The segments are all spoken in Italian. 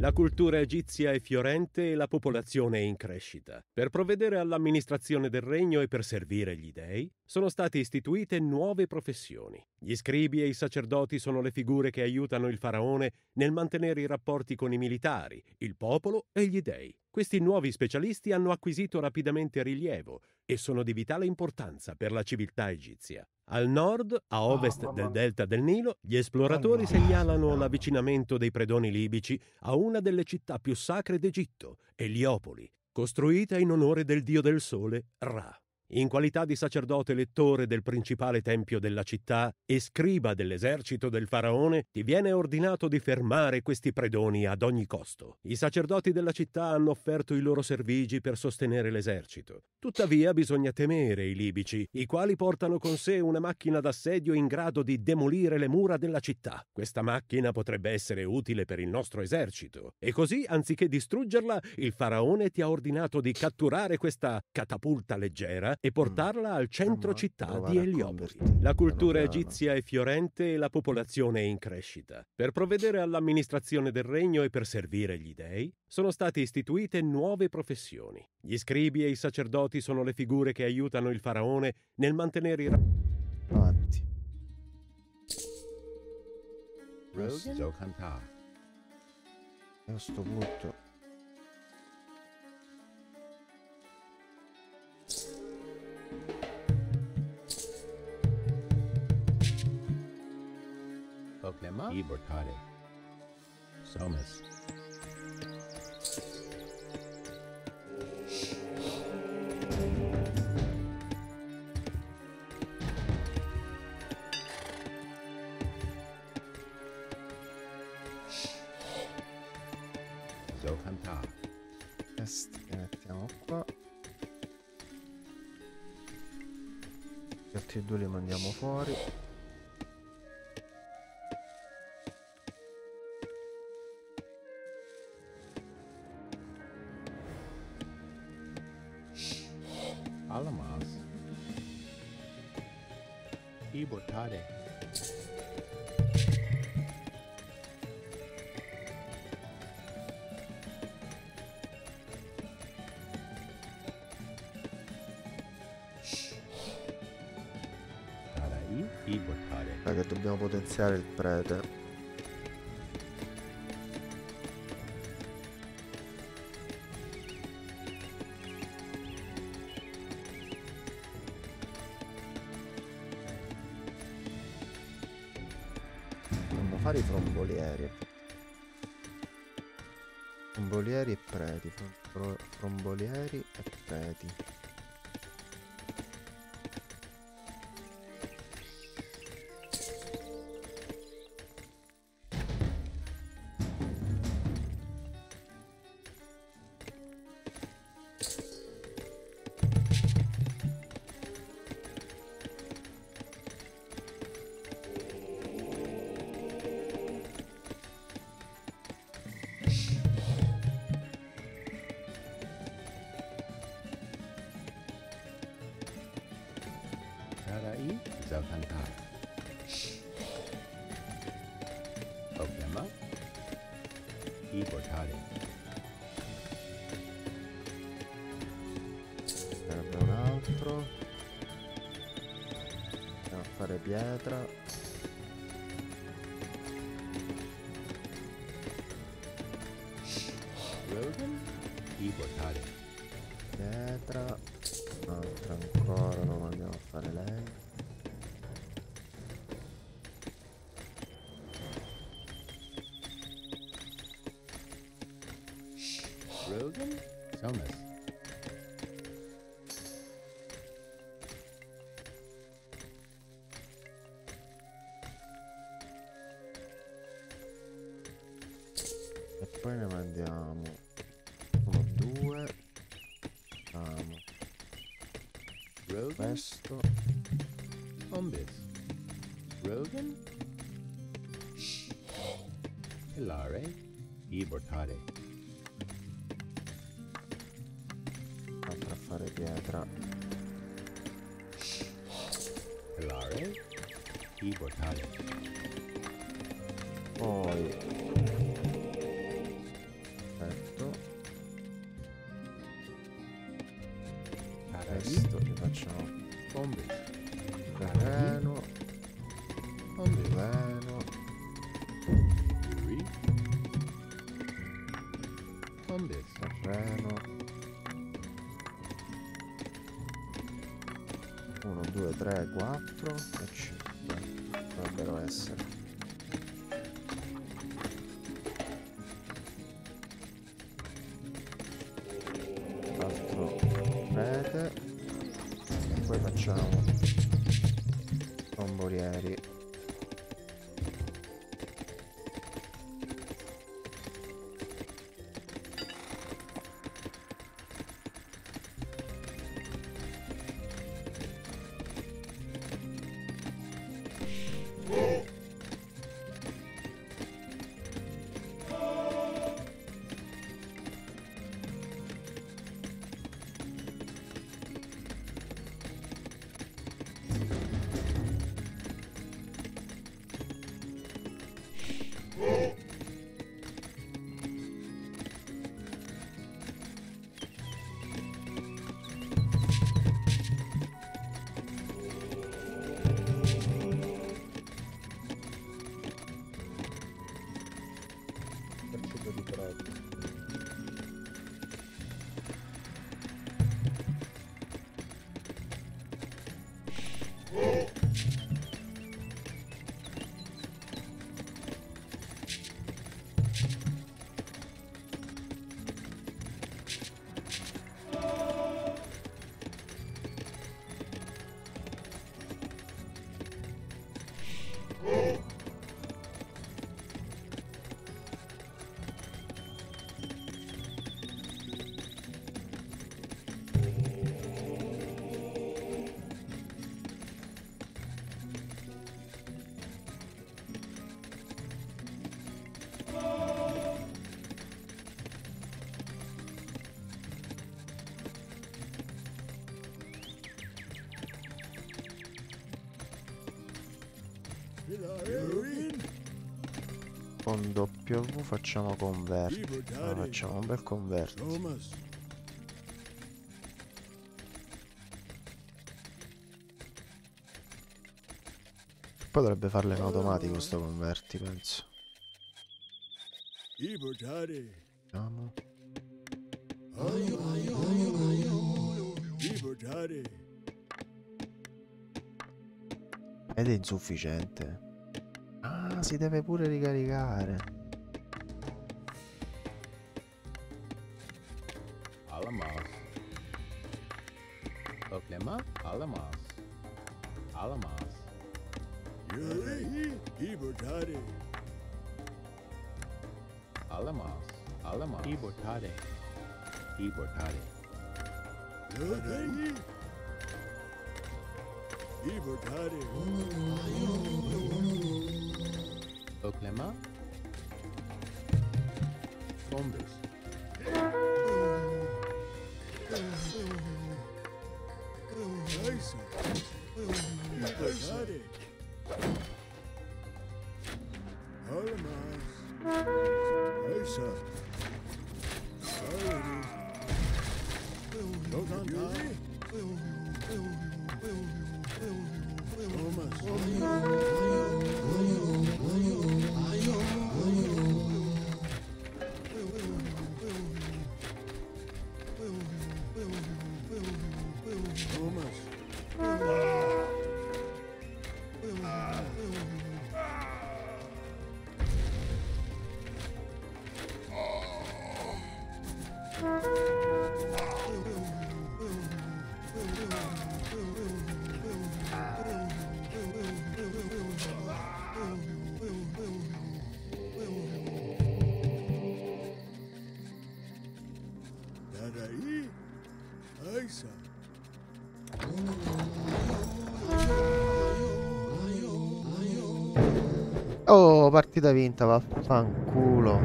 La cultura egizia è fiorente e la popolazione è in crescita. Per provvedere all'amministrazione del regno e per servire gli dei, sono state istituite nuove professioni. Gli scribi e i sacerdoti sono le figure che aiutano il faraone nel mantenere i rapporti con i militari, il popolo e gli dei. Questi nuovi specialisti hanno acquisito rapidamente rilievo e sono di vitale importanza per la civiltà egizia. Al nord, a ovest del delta del Nilo, gli esploratori segnalano l'avvicinamento dei predoni libici a una delle città più sacre d'Egitto, Eliopoli, costruita in onore del dio del sole, Ra. In qualità di sacerdote lettore del principale tempio della città e scriba dell'esercito del faraone, ti viene ordinato di fermare questi predoni ad ogni costo. I sacerdoti della città hanno offerto i loro servigi per sostenere l'esercito. Tuttavia bisogna temere i libici, i quali portano con sé una macchina d'assedio in grado di demolire le mura della città. Questa macchina potrebbe essere utile per il nostro esercito. E così, anziché distruggerla, il faraone ti ha ordinato di catturare questa catapulta leggera e portarla al centro città di Eliopoli. La cultura egizia è fiorente e la popolazione è in crescita. Per provvedere all'amministrazione del regno e per servire gli dei, sono state istituite nuove professioni. Gli scribi e i sacerdoti sono le figure che aiutano il faraone nel mantenere i rapporti. Ibercare Somes Zocanta. Questi li mettiamo qua, gli altri due li mandiamo fuori. Che dobbiamo potenziare il prete. Dobbiamo fare i trombolieri. Trombolieri e preti. Trombolieri e preti. Pietra. Pietra. Un'altra ancora, non andiamo a fare lei. Rogan? Somas. Poi ne mandiamo 1, 2. Questo Rogan Elare Ibortare. Altra a fare pietra. Elare Ibortare. Poi Milano. Qui. Salvezza, freno. 1, 2, 3, 4 e 5. Dovrebbero essere. Altro rete. E poi facciamo tombolieri. Con W facciamo converti, no, facciamo un bel converti. Poi dovrebbe farlo in automatico sto converti, penso. Vediamo. Ed è insufficiente. Ah, si deve pure ricaricare. Alamaz. Problema? Alamaz. Alamaz. Ibotare. Alamaz. Alamaz. Ibotare. Ibotare. Ibotare. Oklema Bombus Oh, partita vinta, vaffanculo.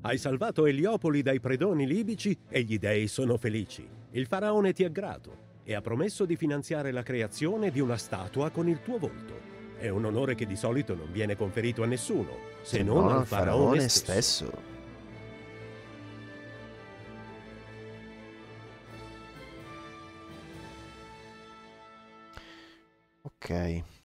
Hai salvato Eliopoli dai predoni libici e gli dei sono felici. Il faraone ti è grato e ha promesso di finanziare la creazione di una statua con il tuo volto. È un onore che di solito non viene conferito a nessuno, se non al faraone stesso. Ok.